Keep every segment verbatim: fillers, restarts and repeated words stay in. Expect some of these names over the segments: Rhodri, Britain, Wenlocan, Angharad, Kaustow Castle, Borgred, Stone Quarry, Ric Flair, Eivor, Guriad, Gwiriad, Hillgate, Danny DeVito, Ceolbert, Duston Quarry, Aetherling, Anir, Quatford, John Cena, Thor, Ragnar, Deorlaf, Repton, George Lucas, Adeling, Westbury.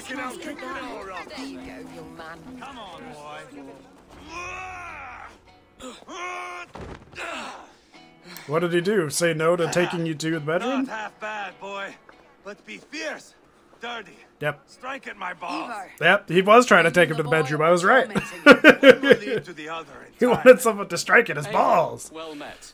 Fucking hell, kick the door off! There you go, young man. Come on, boy. What did he do? Say no to taking you to the bedroom? Not half bad, boy. Let's be fierce. Dirty. Yep. Strike at my balls. Yep, he was trying to take him to the bedroom. I was right. He wanted someone to strike at his balls. Well met.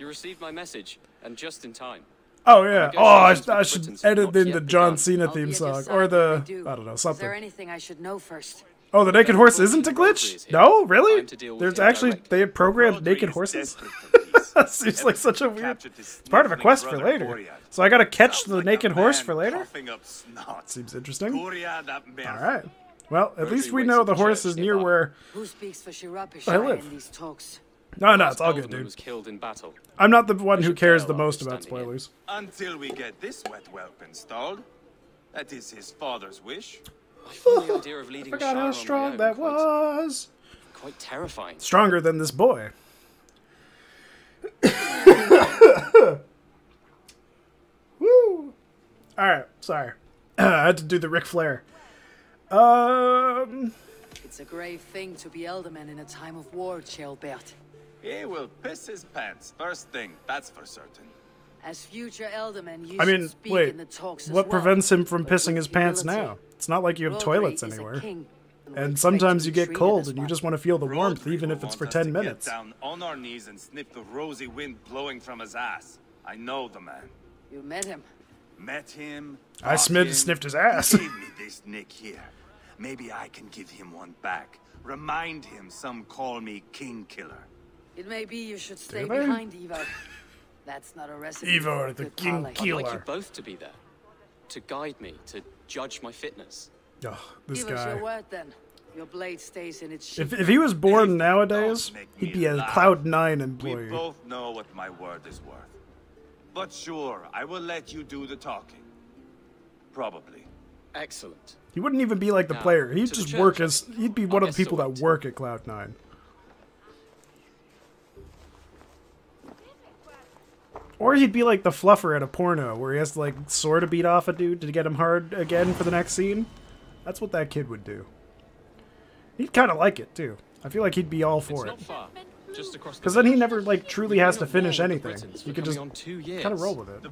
You received my message, and just in time. Oh yeah. Oh, I, I should edit in the John Cena theme song or the I don't know something. Is there anything I should know first? Oh, the naked horse isn't a glitch? No, really? There's actually they have programmed naked horses. That seems like such a weird. It's part of a quest for later. So I gotta catch the naked horse for later? Seems interesting. All right. Well, at least we know the horse is near where I live. No, no, it's all good, dude. I'm not the one who cares the most about spoilers. Until we get this wet whelp installed, that is his father's wish. Oh, I forgot how strong that was. Quite terrifying. Stronger than this boy. Woo! All right, sorry. I had to do the Ric Flair. Um. It's a grave thing to be alderman in a time of war, Ceolbert. He will piss his pants first thing, that's for certain. As future aldermen, you I mean, speak wait, in the talks what well. prevents him from but pissing his pants now? It's not like you have Rhodri toilets anywhere. King, and and sometimes you get cold and you just want to feel the Rhodri warmth, even if it's for ten minutes. Down on our knees and sniff the rosy wind blowing from his ass. I know the man. You met him. Met him. I him, sniffed his ass. Give me this nick here. Maybe I can give him one back. Remind him some call me king killer. It may be you should stay behind, Eivor. That's not a recipe. Eivor, the king killer. I'd like you both to be there, to guide me, to judge my fitness. Oh, this Give guy. Us your word, then. Your blade stays in its sheath. If, if he was born nowadays, he'd be a Cloud nine employee. We both know what my word is worth. But sure, I will let you do the talking. Probably. Excellent. He wouldn't even be like the now, player. He'd just work as he'd be one of the people that work at Cloud nine. Or he'd be like the fluffer at a porno, where he has to like sort of beat off a dude to get him hard again for the next scene. That's what that kid would do. He'd kind of like it too. I feel like he'd be all for it. Because then he never like truly has to finish anything. You can just kind of roll with it.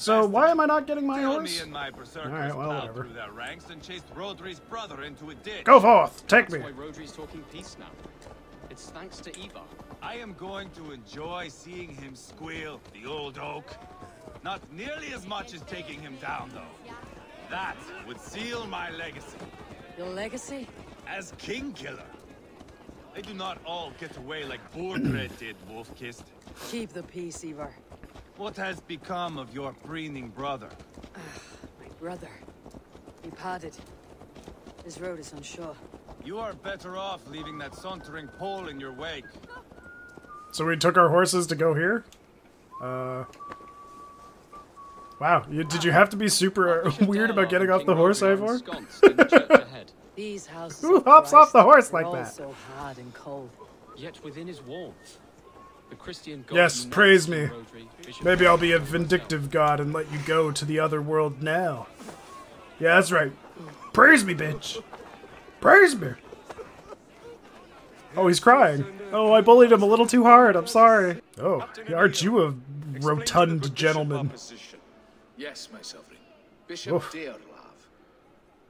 So why am I not getting my horse? All right, well, whatever. Go forth, take me. It's thanks to Eivor. I am going to enjoy seeing him squeal, the old oak. Not nearly as much as taking him down, though. That would seal my legacy. Your legacy? As king killer. They do not all get away like Borgred did, Wolfkist. Keep the peace, Eivor. What has become of your preening brother? Uh, my brother. He parted. His road is unsure. You are better off leaving that sauntering pole in your wake. So we took our horses to go here? Uh... Wow, you, did you have to be super weird about getting off the horse, Eivor? Who hops off the horse like that? Yes, praise me. Maybe I'll be a vindictive god and let you go to the other world now. Yeah, that's right. Praise me, bitch! Praise me! Oh, he's crying. Oh, I bullied him a little too hard. I'm sorry. Oh, aren't you a rotund gentleman? Yes, my sovereign. Bishop Deorlaf.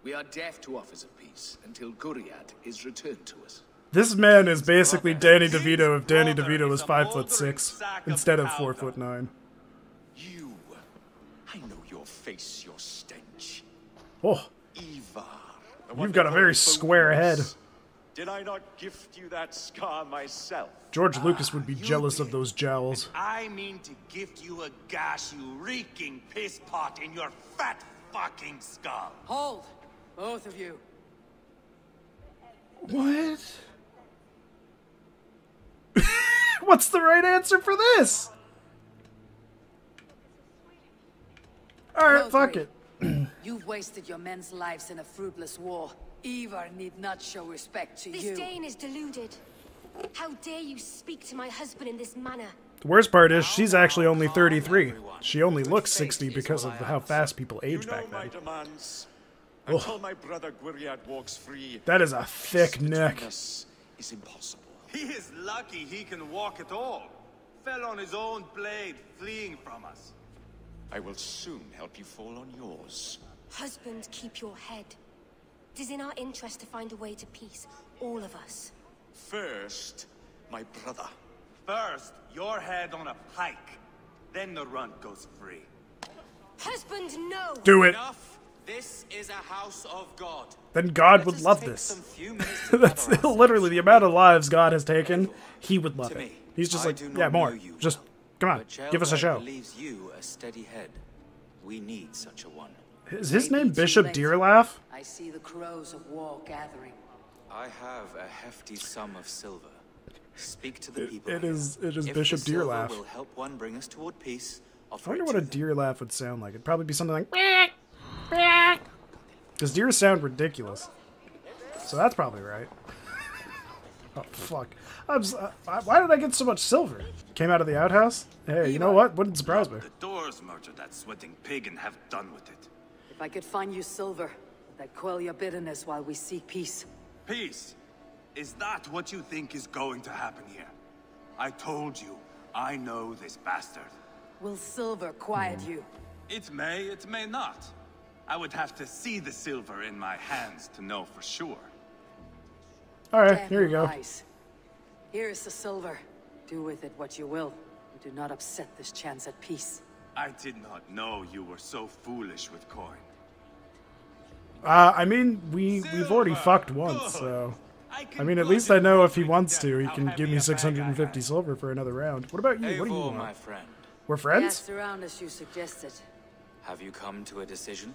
We are deaf to offers of peace until Guriad is returned to us. This man is basically Danny DeVito if Danny DeVito was five foot six instead of four foot nine. You, I know your face, your stench. Oh, Eivor. You've got a very square head. Did I not gift you that scar myself? George Lucas would be ah, jealous did. of those jowls. And I mean to gift you a gash, you reeking piss pot in your fat fucking skull. Hold, both of you. What? What's the right answer for this? All right, fuck it. You've wasted your men's lives in a fruitless war. Eivor need not show respect to you. This Dane is deluded. How dare you speak to my husband in this manner? The worst part is she's actually only thirty-three. She only looks sixty because of how fast people age back then. Until my brother Gwiriad walks free. That is a thick neck. Is impossible. He is lucky he can walk at all. Fell on his own blade, fleeing from us. I will soon help you fall on yours. Husband, keep your head. It is in our interest to find a way to peace, all of us. First, my brother. First, your head on a pike. Then the runt goes free. Husband, no! Do it! Enough. This is a house of God. Then God would love this. That's literally the amount of lives God has taken. He would love it. He's just like, yeah, more. Just, come on, give us a show. You a steady head. We need such a one. Is his name Bishop Deorlaf? I see the crows of war gathering. I have a hefty sum of silver. Speak to the people. It is, it is Bishop Deorlaf. Will help one bring us toward peace. I wonder what a deer laugh would sound like. It'd probably be something like... Because deer sound ridiculous. So that's probably right. Oh, fuck. I'm just, uh, why did I get so much silver? Came out of the outhouse? Hey, you know what? Wouldn't surprise me. The doors murder that sweating pig and have done with it. If I could find you silver, that'd quell your bitterness while we seek peace. Peace? Is that what you think is going to happen here? I told you, I know this bastard. Will silver quiet you? It may, it may not. I would have to see the silver in my hands to know for sure. All right, Damn here you go. Eyes. Here is the silver. Do with it what you will. You do not upset this chance at peace. I did not know you were so foolish with coin. Uh, I mean, we, we've already fucked once, so... I, I mean, at least I know if he wants to, he can give me six hundred fifty silver for another round. What about you? What do you want? My friend. We're friends? Around as you suggested. Have you come to a decision?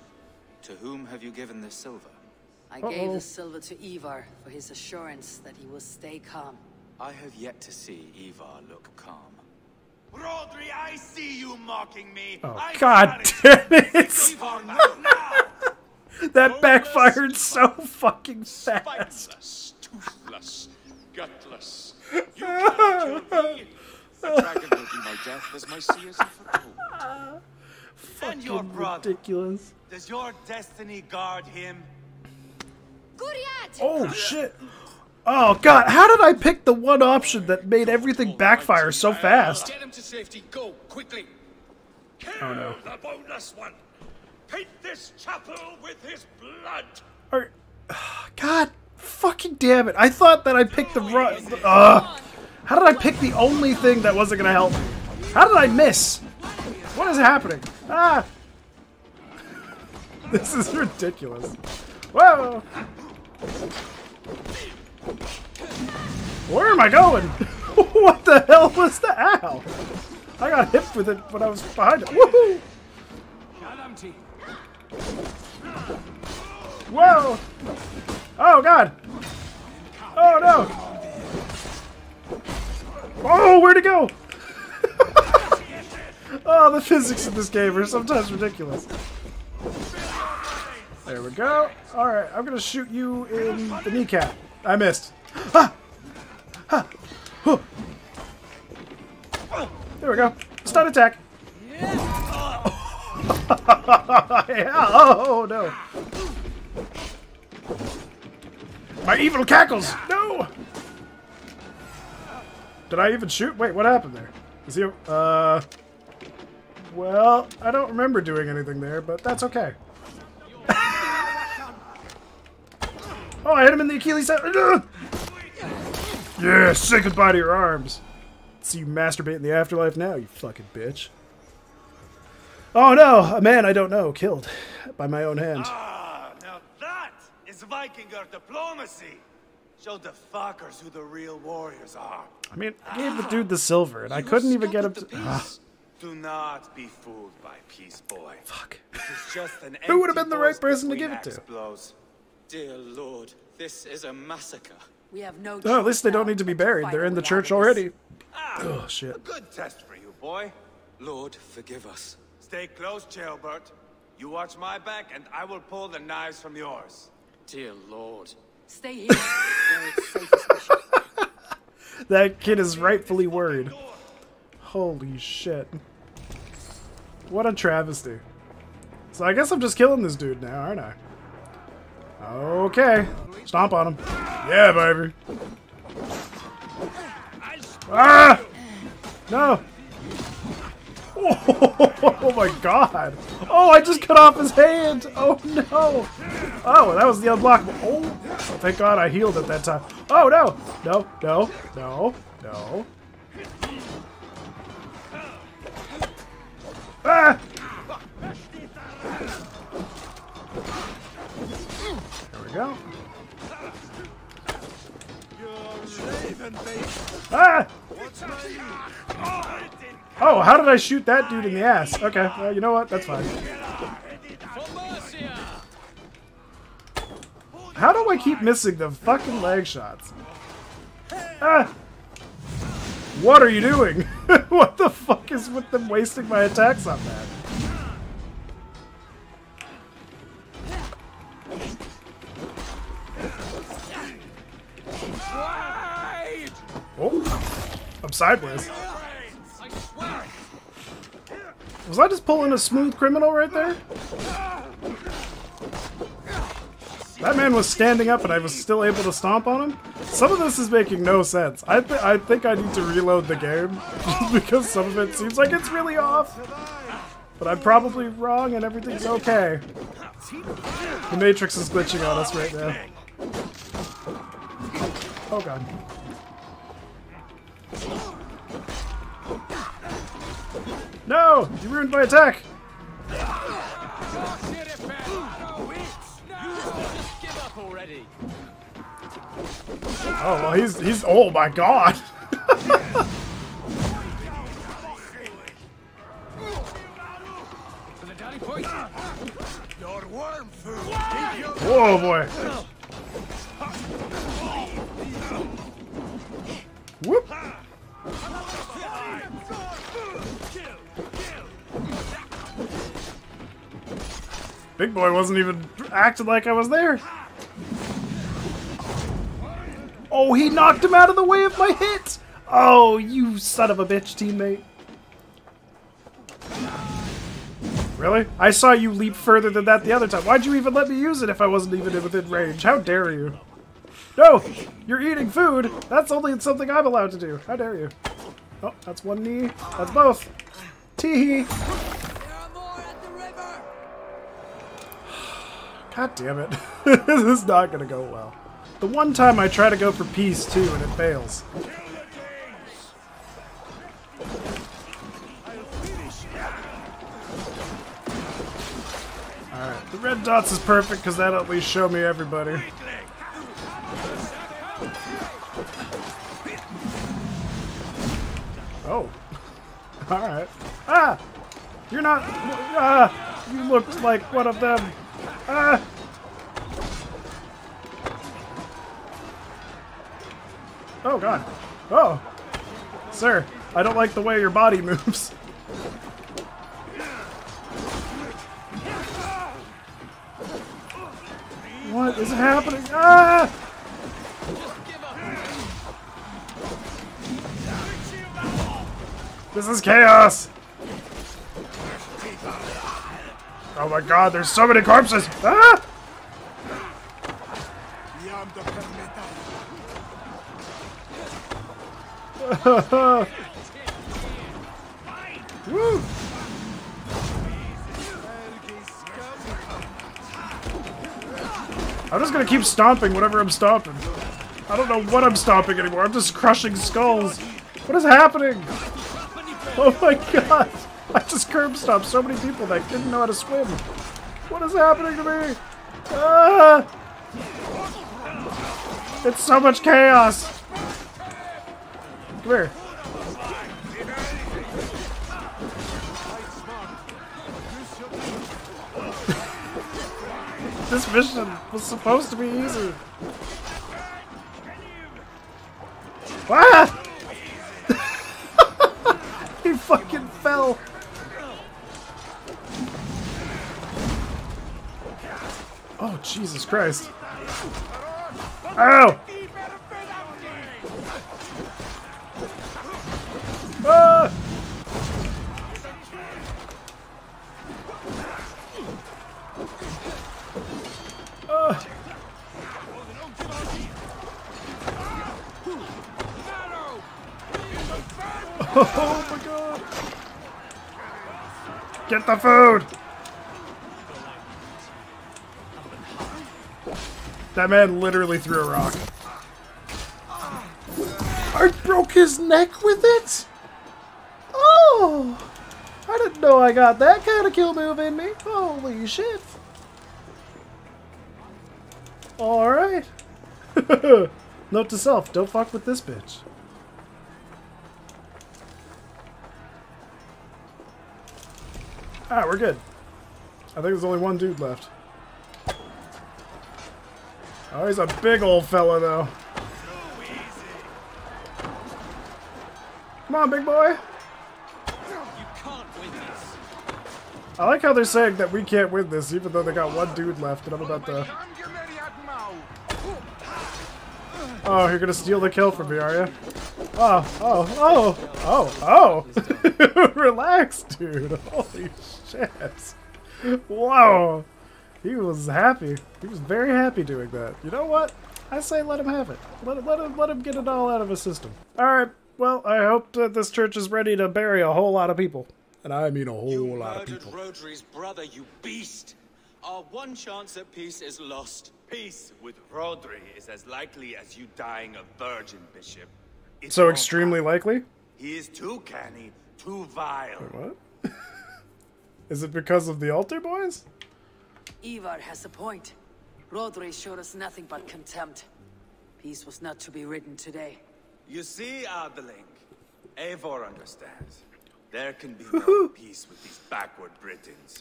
To whom have you given this silver? I Uh-oh. gave the silver to Eivor for his assurance that he will stay calm. I have yet to see Eivor look calm. Rhodri, I see you mocking me. Oh, I God damn it! That backfired so fucking fast. Spiteless, toothless, gutless. You cannot kill me. The dragon will be my death as my sea is for gold. Fucking your brother. Ridiculous. Does your destiny guard him? Oh shit. Oh god, how did I pick the one option that made everything backfire so fast? Get him to safety, go quickly. Kill oh, no. the boneless one. Paint this chapel with his blood. Or, god fucking damn it. I thought that I picked the wrong... Uh, How did I pick the only thing that wasn't gonna help? How did I miss? What is happening? Ah! This is ridiculous. Whoa! Where am I going? What the hell was that? Ow! I got hit with it when I was behind it. Woohoo! Whoa! Oh god! Oh no! Oh, where'd it go? Oh, the physics of this game are sometimes ridiculous. There we go. Alright, I'm gonna shoot you in the kneecap. I missed. Ah! Ah! Whew. There we go. Stun attack. Yeah. Oh, no. My evil cackles! No! Did I even shoot? Wait, what happened there? Is he... Uh... Well, I don't remember doing anything there, but that's okay. Oh, I hit him in the Achilles tendon. Yeah, say goodbye to your arms. See you masturbate in the afterlife now, you fucking bitch. Oh no, a man I don't know, killed by my own hand. Ah, now that is Vikinger diplomacy. Show the fuckers who the real warriors are. I mean, I gave the dude the silver, and you I couldn't even get him to... Uh. Do not be fooled by peace, boy. Fuck. Just an who would have been the right person to give it to? Blows. Dear Lord, this is a massacre. We have no... Oh, at least they don't need to be buried. They're in the church already. Ah, oh, shit. A good test for you, boy. Lord, forgive us. Stay close, Ceolbert. You watch my back, and I will pull the knives from yours. Dear Lord... Stay here. That kid is rightfully worried. Holy shit. What a travesty. So I guess I'm just killing this dude now, aren't I? Okay. Stomp on him. Yeah, baby. Ah! No! Oh my god! Oh, I just cut off his hand! Oh no! Oh, that was the unblockable. Oh, thank god I healed at that time. Oh no! No, no, no, no. Ah! There we go. Ah! Oh, how did I shoot that dude in the ass? Okay, well, you know what? That's fine. How do I keep missing the fucking leg shots? Ah! What are you doing? What the fuck is with them wasting my attacks on that? Oh, I'm sideways. Was I just pulling a smooth criminal right there? That man was standing up and I was still able to stomp on him? Some of this is making no sense. I, th I think I need to reload the game because some of it seems like it's really off. But I'm probably wrong and everything's okay. The Matrix is glitching on us right now. Oh god. No! You ruined my attack! Oh, well, he's... he's... Oh, my God! Whoa, boy! Whoop! Big boy wasn't even acting like I was there. Oh, he knocked him out of the way of my hit. Oh, you son of a bitch, teammate. Really? I saw you leap further than that the other time. Why'd you even let me use it if I wasn't even within range? How dare you? No, you're eating food. That's only something I'm allowed to do. How dare you? Oh, that's one knee. That's both. Tee hee. God damn it. This is not gonna go well. The one time I try to go for peace too and it fails. Alright, the red dots is perfect because that'll at least show me everybody. Oh. Alright. Ah! You're not. Ah! You looked like one of them. Ah! Oh god. Oh! Sir, I don't like the way your body moves. What is happening? Ah! This is chaos! Oh my god, there's so many corpses! Ah! Woo! I'm just gonna keep stomping whatever I'm stomping. I don't know what I'm stomping anymore, I'm just crushing skulls. What is happening? Oh my god! I just curb stomped so many people that didn't know how to swim. What is happening to me? Ah! It's so much chaos. Come here. This mission was supposed to be easy. Ah! He fucking fell. Oh, Jesus Christ. Ow! Ah! Ah! Oh my god! Get the food! That man literally threw a rock. I broke his neck with it? Oh! I didn't know I got that kind of kill move in me. Holy shit. Alright. Note to self, don't fuck with this bitch. Ah, we're good. I think there's only one dude left. Oh, he's a big old fella, though. Come on, big boy. I like how they're saying that we can't win this, even though they got one dude left, and I'm about to... Oh, you're gonna steal the kill from me, are you? Oh, oh, oh, oh, oh! Relax, dude! Holy shit! Whoa! He was happy. He was very happy doing that. You know what? I say let him have it. Let, let, him, let him get it all out of his system. Alright, well, I hope that this church is ready to bury a whole lot of people. And I mean a whole you lot of people. You murdered Rodri's brother, you beast! Our one chance at peace is lost. Peace with Rhodri is as likely as you dying a virgin, Bishop. It's so extremely likely? He is too canny, too vile. Wait, what? Is it because of the altar boys? Eivor has a point. Rhodri showed us nothing but contempt. Peace was not to be written today. You see, Adeling, Eivor understands. There can be no peace with these backward Britons.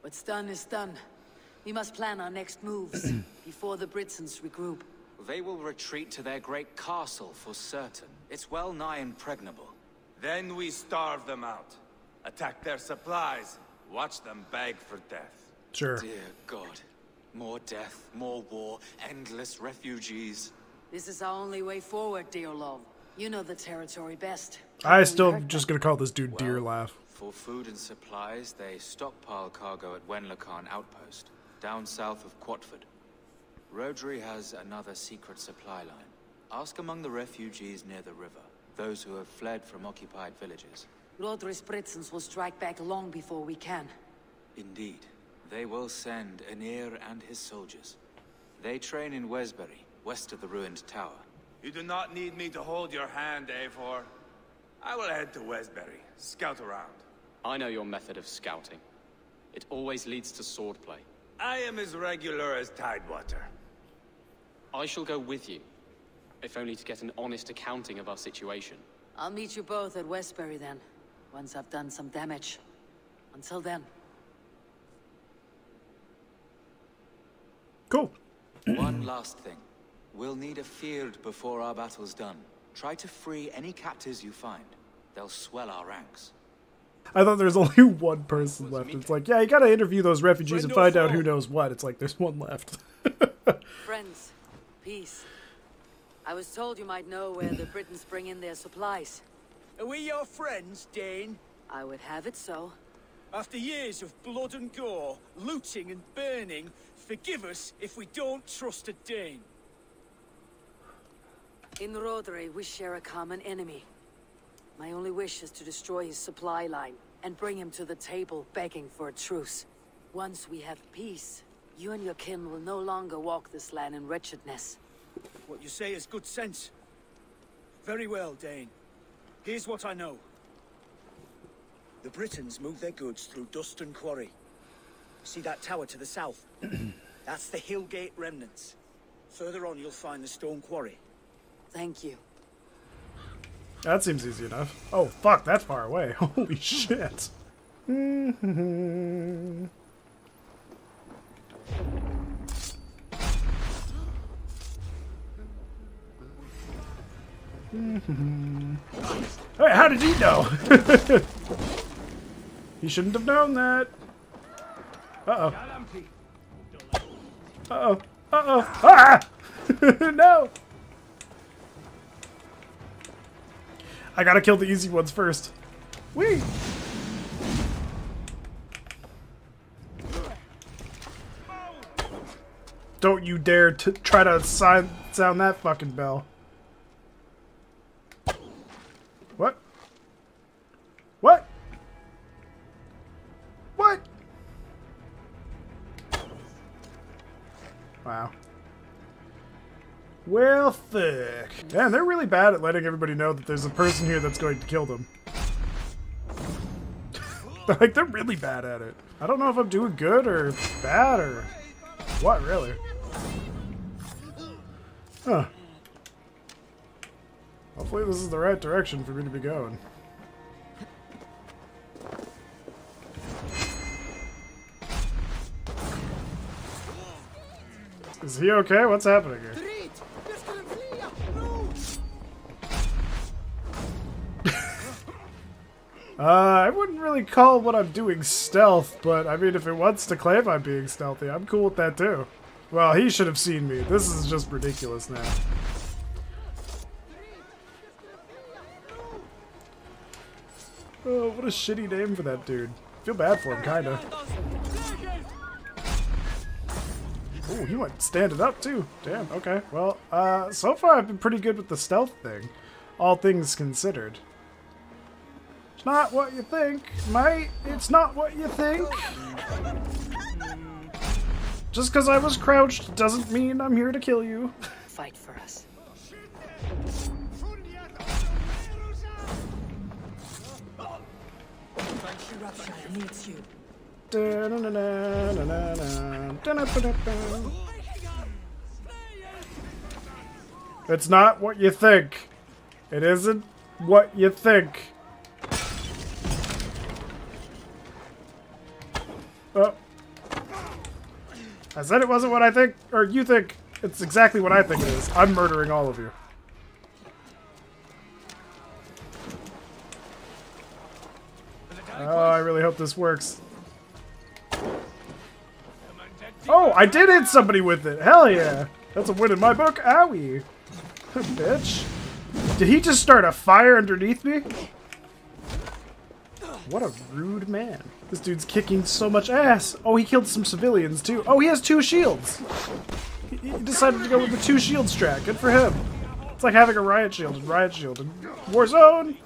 What's done is done. We must plan our next moves before the Britons regroup. They will retreat to their great castle for certain. It's well nigh impregnable. Then we starve them out, attack their supplies, watch them beg for death. Sure. Dear God, more death, more war, endless refugees. This is our only way forward, Deorlaf. You know the territory best. I still am just gonna call this dude well, Deorlaf. For food and supplies, they stockpile cargo at Wenlocan outpost. Down south of Quatford. Rhodri has another secret supply line. Ask among the refugees near the river, those who have fled from occupied villages. Rhodri's Britons will strike back long before we can. Indeed. They will send Anir and his soldiers. They train in Westbury, west of the ruined tower. You do not need me to hold your hand, Eivor. I will head to Westbury, scout around. I know your method of scouting. It always leads to swordplay. I am as regular as Tidewater. I shall go with you, if only to get an honest accounting of our situation. I'll meet you both at Westbury then, once I've done some damage. Until then. Cool. One last thing. We'll need a field before our battle's done. Try to free any captives you find. They'll swell our ranks. I thought there was only one person left. It's like, yeah, you gotta interview those refugees and find out who knows what. It's like, there's one left. Friends, peace. I was told you might know where the Britons bring in their supplies. Are we your friends, Dane? I would have it so. After years of blood and gore, looting and burning, forgive us if we don't trust a Dane. In Rhodri, we share a common enemy. My only wish is to destroy his supply line and bring him to the table begging for a truce. Once we have peace, you and your kin will no longer walk this land in wretchedness. What you say is good sense. Very well, Dane. Here's what I know. The Britons move their goods through Duston Quarry. See that tower to the south? That's the Hillgate remnants. Further on, you'll find the Stone Quarry. Thank you. That seems easy enough. Oh, fuck, that's far away. Holy shit. Mm-hmm. Mm-hmm. Hey, how did he know? He shouldn't have known that. Uh-oh. Uh-oh. Uh-oh. Ah! No! I gotta kill the easy ones first. Whee! Don't you dare to try to sound that fucking bell. What? Wow. Well, fuck. Man, they're really bad at letting everybody know that there's a person here that's going to kill them. Like, they're really bad at it. I don't know if I'm doing good or bad or what, really. Huh. Hopefully this is the right direction for me to be going. Is he okay? What's happening here? uh, I wouldn't really call what I'm doing stealth, but I mean, if it wants to claim I'm being stealthy, I'm cool with that too. Well, he should have seen me. This is just ridiculous now. Oh, what a shitty name for that dude. Feel bad for him, kinda. Ooh, he went standing up too. Damn, okay. Well, uh, so far I've been pretty good with the stealth thing. All things considered. It's not what you think, mate. It's not what you think. Just because I was crouched doesn't mean I'm here to kill you. Fight for us. Corruption needs you. It's not what you think. It isn't what you think. Oh. I said it wasn't what I think, or you think. It's exactly what I think it is. I'm murdering all of you. Oh, I really hope this works. Oh, I did hit somebody with it! Hell yeah! That's a win in my book! Owie! Bitch. Did he just start a fire underneath me? What a rude man. This dude's kicking so much ass! Oh, he killed some civilians too. Oh, he has two shields! He, he decided to go with the two shield strat. Good for him. It's like having a riot shield and riot shield and Warzone!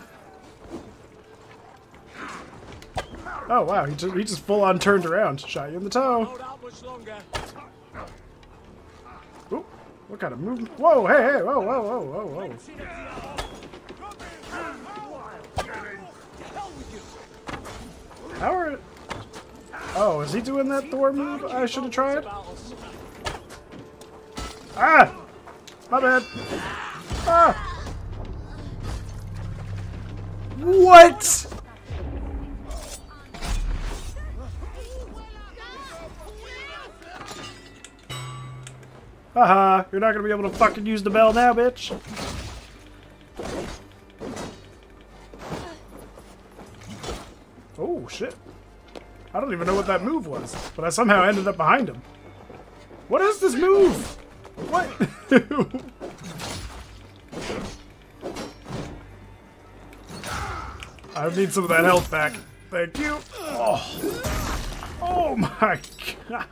Oh wow, he just, he just full-on turned around. Shot you in the toe. Ooh, what kind of movement? Whoa, hey, hey, whoa, whoa, whoa, whoa, whoa. How are it? Oh, is he doing that Thor move I should have tried? Ah! My bad. Ah! What? Haha, you're not gonna be able to fucking use the bell now, bitch! Oh, shit. I don't even know what that move was, but I somehow ended up behind him. What is this move? What? I need some of that health back. Thank you. Oh, oh my god.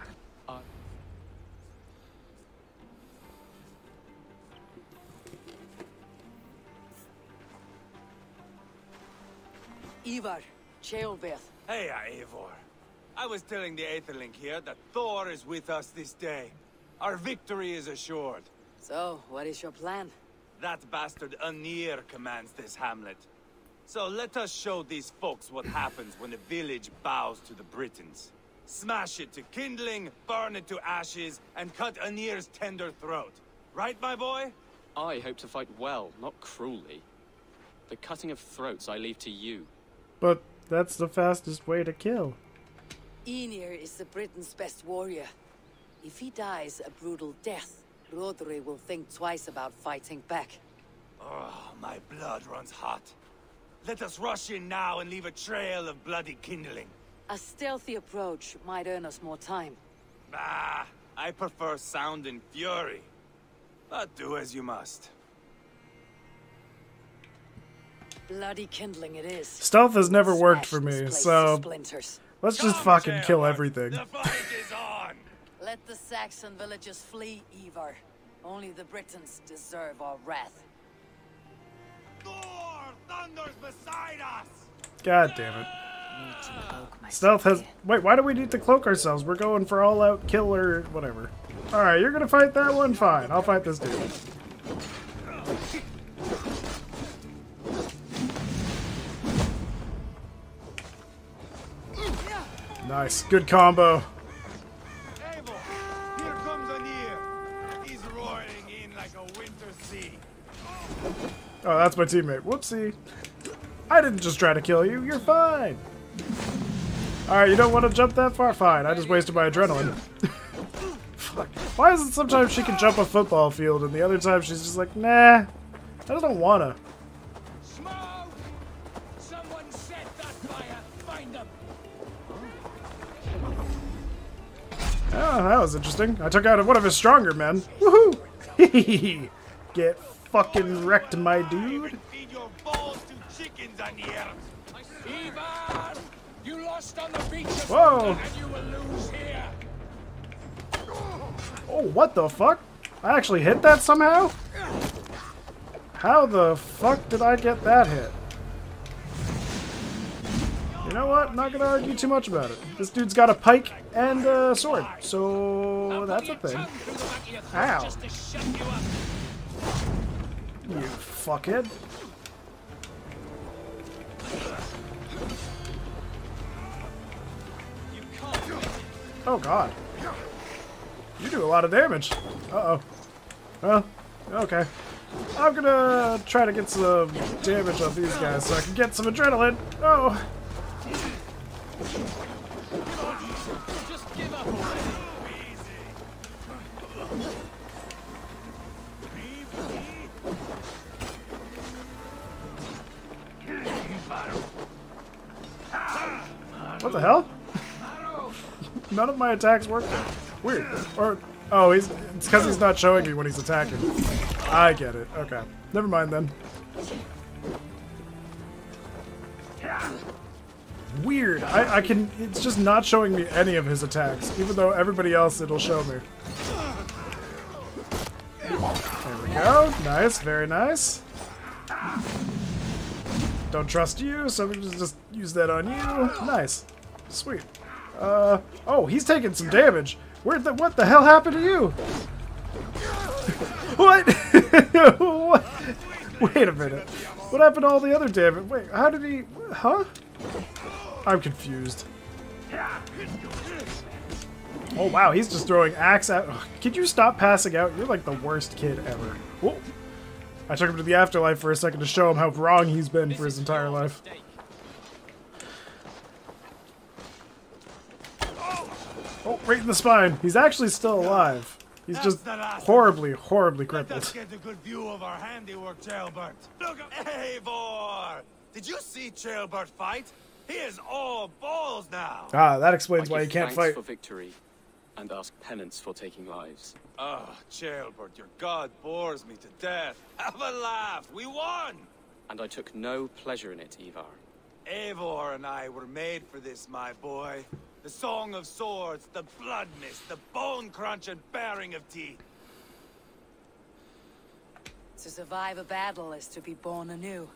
Eivor, Ceolbert. Hey, Eivor. I was telling the Aetherling here that Thor is with us this day. Our victory is assured. So, what is your plan? That bastard Anir commands this hamlet. So let us show these folks what happens when a village bows to the Britons. Smash it to kindling, burn it to ashes, and cut Anir's tender throat. Right, my boy? I hope to fight well, not cruelly. The cutting of throats I leave to you. But that's the fastest way to kill. Anir is the Britain's best warrior. If he dies a brutal death, Rhodri will think twice about fighting back. Oh, my blood runs hot. Let us rush in now and leave a trail of bloody kindling. A stealthy approach might earn us more time. Bah, I prefer sound and fury. But do as you must. Bloody kindling it is. Stealth has never worked for me, so let's just fucking kill everything. The fight is on. Let the Saxon villagers flee, Eivor. Only the Britons deserve our wrath. Thor thunders beside us. God damn it. Stealth has. Wait, why do we need to cloak ourselves? We're going for all out killer, whatever. Alright, you're gonna fight that one? Fine, I'll fight this dude. Nice, good combo. Here comes Anir. He's roaring in like a winter sea. Oh, that's my teammate. Whoopsie. I didn't just try to kill you. You're fine. Alright, you don't want to jump that far? Fine, I just wasted my adrenaline. Fuck. Why is it sometimes she can jump a football field and the other time she's just like, nah, I don't wanna. Oh, that was interesting. I took out one of his stronger men. Woohoo! Get fucking wrecked, my dude. Feed your balls to chickens on the Eivor, you lost on the beach of London, and you will lose here. Oh, what the fuck? I actually hit that somehow? How the fuck did I get that hit? You know what? I'm not gonna argue too much about it. This dude's got a pike and a sword, so that's a thing. Ow! You fuckhead! Oh god! You do a lot of damage. Uh oh. Well, okay. I'm gonna try to get some damage off these guys so I can get some adrenaline. Oh. Just give up already. What the hell? None of my attacks work. Weird. Or oh, he's it's because he's not showing you when he's attacking. I get it. Okay. Never mind then. Weird. I, I can. It's just not showing me any of his attacks, even though everybody else it'll show me. There we go. Nice. Very nice. Don't trust you, so we just just use that on you. Nice. Sweet. Uh. Oh, he's taking some damage. Where the what the hell happened to you? What? What? Wait a minute. What happened to all the other damage? Wait. How did he? Huh? I'm confused. Oh wow, he's just throwing axe at. Ugh, could you stop passing out? You're like the worst kid ever. Whoa. I took him to the afterlife for a second to show him how wrong he's been for his entire life. Oh, right in the spine. He's actually still alive. He's just horribly, horribly crippled. Let's get a good view of our handiwork, Ceolbert. Look at Eivor! Did you see Ceolbert fight? He is all balls now. Ah, that explains why he can't fight. For victory, and ask penance for taking lives. Ah, oh, Ceolbert, your god bores me to death. Have a laugh. We won. And I took no pleasure in it, Eivor. Eivor and I were made for this, my boy. The song of swords, the blood mist, the bone crunch and baring of teeth. To survive a battle is to be born anew.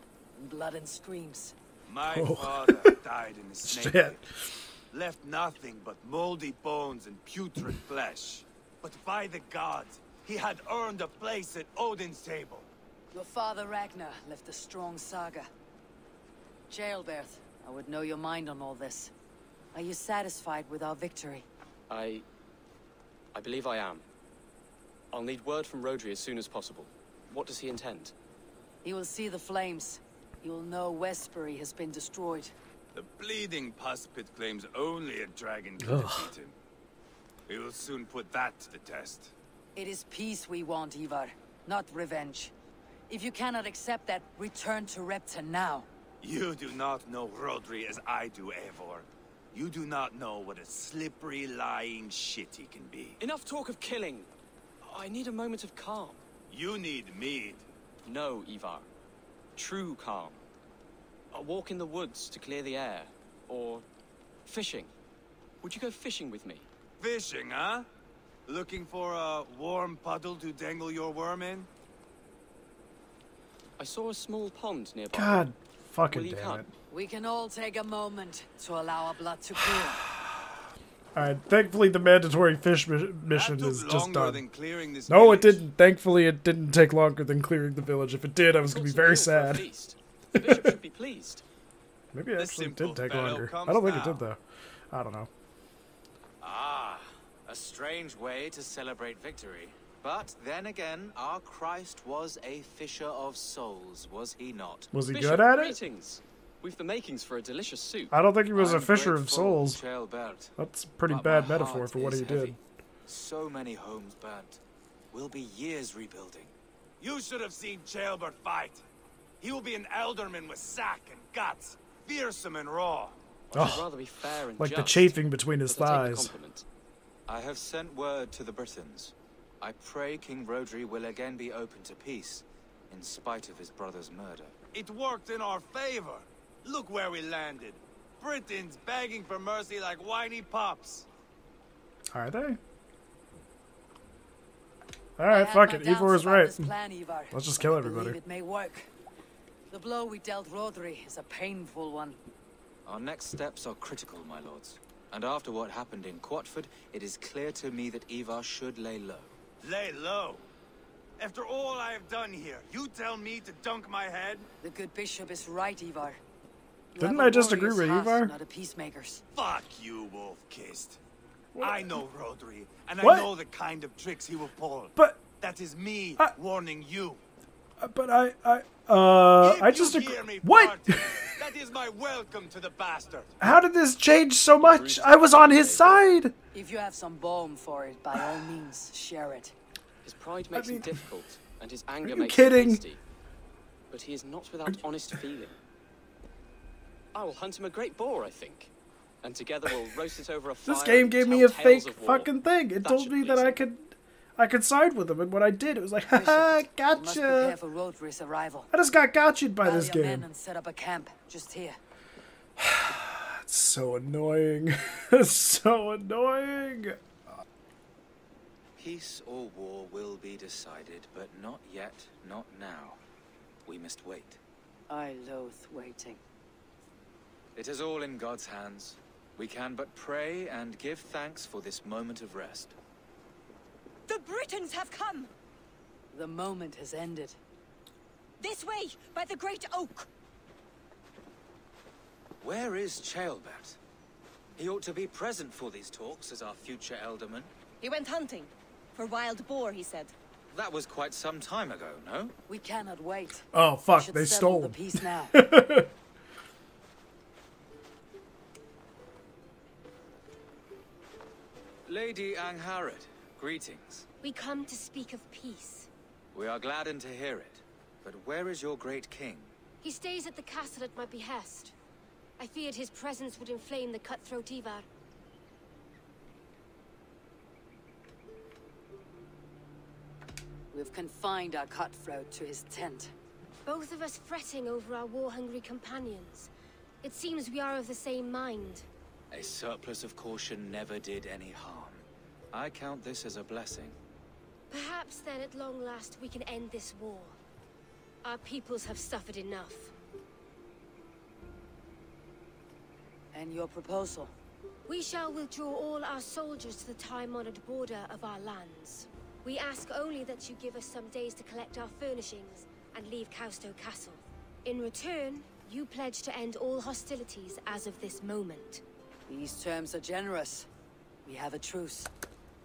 Blood and screams. My oh. father died in a snake pit. Left nothing but moldy bones and putrid flesh. But by the gods, he had earned a place at Odin's table. Your father Ragnar left a strong saga. Ceolbert, I would know your mind on all this. Are you satisfied with our victory? I... I believe I am. I'll need word from Rhodri as soon as possible. What does he intend? He will see the flames. You'll know Westbury has been destroyed. The bleeding pus pit claims only a dragon can defeat him. We will soon put that to the test. It is peace we want, Eivor, not revenge. If you cannot accept that, return to Repton now. You do not know Rhodri as I do, Eivor. You do not know what a slippery, lying shit he can be. Enough talk of killing. I need a moment of calm. You need mead. No, Eivor. True calm. A walk in the woods to clear the air, or fishing. Would you go fishing with me? Fishing, huh? Looking for a warm puddle to dangle your worm in? I saw a small pond nearby. God fucking damn it. We can all take a moment to allow our blood to cool. Alright, thankfully the mandatory fish mi mission is just done. No, it didn't. Thankfully it didn't take longer than clearing the village. If it did, I was going to be very sad. The bishop should be pleased. Maybe it actually did take longer. I don't think it did, though. I don't know. Ah, a strange way to celebrate victory. But then again, our Christ was a fisher of souls, was he not? Was he good at it? We've the makings for a delicious soup. I don't think he was I'm a fisher of souls. Ceolbert, That's a pretty bad metaphor for what he heavy. did. So many homes burnt. Will be years rebuilding. You should have seen Ceolbert fight. He will be an alderman with sack and guts, fearsome and raw. I should oh, rather be fair and like just, the chafing between his thighs. I have sent word to the Britons. I pray King Rhodri will again be open to peace, in spite of his brother's murder. It worked in our favor. Look where we landed. Britons begging for mercy like whiny pups. Are they? Alright, fuck it. Eivor is right. Plan, Eivor. Let's just kill everybody. It may work. The blow we dealt Rhodri is a painful one. Our next steps are critical, my lords. And after what happened in Quatford, it is clear to me that Eivor should lay low. Lay low? After all I have done here, you tell me to dunk my head? The good bishop is right, Eivor. You Didn't I just agree with Eivor? Not a peacemakers. Fuck you, wolf-kissed. I know Rhodri, and what? I know the kind of tricks he will pull. But that is me I, warning you. But I, I, uh, if I just agree. What? Party, that is my welcome to the bastard. How did this change so much? I was on his side. If you have some balm for it, by all means, share it. His pride makes I mean, him difficult, and his anger makes kidding? him hasty. But he is not without honest feeling. I will hunt him a great boar, I think. And together we'll roast it over a fire. This game gave me a fake fucking thing. It told me that I could I could side with him, and when I did, it was like, haha, gotcha. I just got gotcha'd by this game. Set up a camp just here. It's so annoying. It's so annoying. Peace or war will be decided, but not yet, not now. We must wait. I loathe waiting. It is all in God's hands. We can but pray and give thanks for this moment of rest. The Britons have come! The moment has ended. This way, by the great oak! Where is Ceolbert? He ought to be present for these talks as our future alderman. He went hunting. For wild boar, he said. That was quite some time ago, no? We cannot wait. Oh, fuck, they stole the peace now. Lady Angharad, greetings. We come to speak of peace. We are gladdened to hear it. But where is your great king? He stays at the castle at my behest. I feared his presence would inflame the cutthroat Eivor. We've confined our cutthroat to his tent. Both of us fretting over our war-hungry companions. It seems we are of the same mind. A surplus of caution never did any harm. I count this as a blessing. Perhaps then at long last we can end this war. Our peoples have suffered enough. And your proposal? We shall withdraw all our soldiers to the time-honored border of our lands. We ask only that you give us some days to collect our furnishings and leave Kaustow Castle. In return, you pledge to end all hostilities as of this moment. These terms are generous. We have a truce.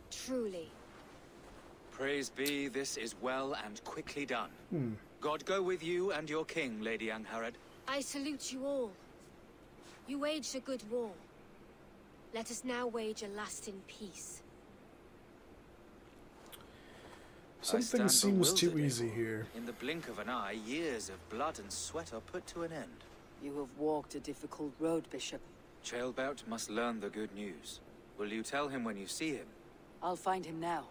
Truly. Praise be, this is well and quickly done. Hmm. God go with you and your king, Lady Angharad. I salute you all. You waged a good war. Let us now wage a lasting peace. Something seems too easy here. In the blink of an eye, years of blood and sweat are put to an end. You have walked a difficult road, Bishop. Ceolbert must learn the good news. Will you tell him when you see him? I'll find him now.